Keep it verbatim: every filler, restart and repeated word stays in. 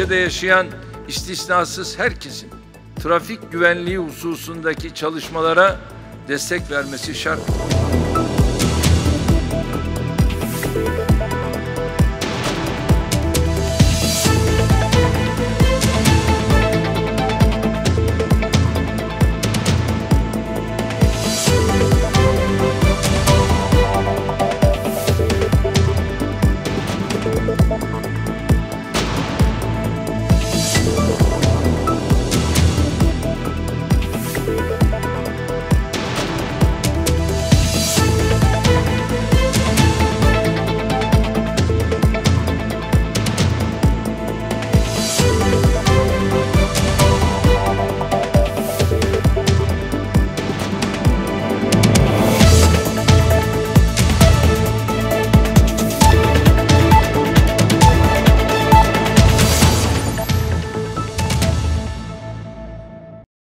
ülkede yaşayan istisnasız herkesin trafik güvenliği hususundaki çalışmalara destek vermesi şart.